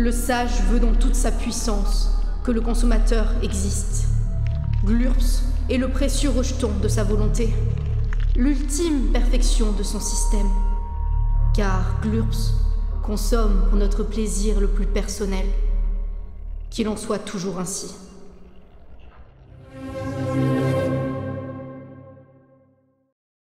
Le sage veut dans toute sa puissance que le consommateur existe. Glurps est le précieux rejeton de sa volonté, l'ultime perfection de son système. Car Glurps consomme pour notre plaisir le plus personnel. Qu'il en soit toujours ainsi.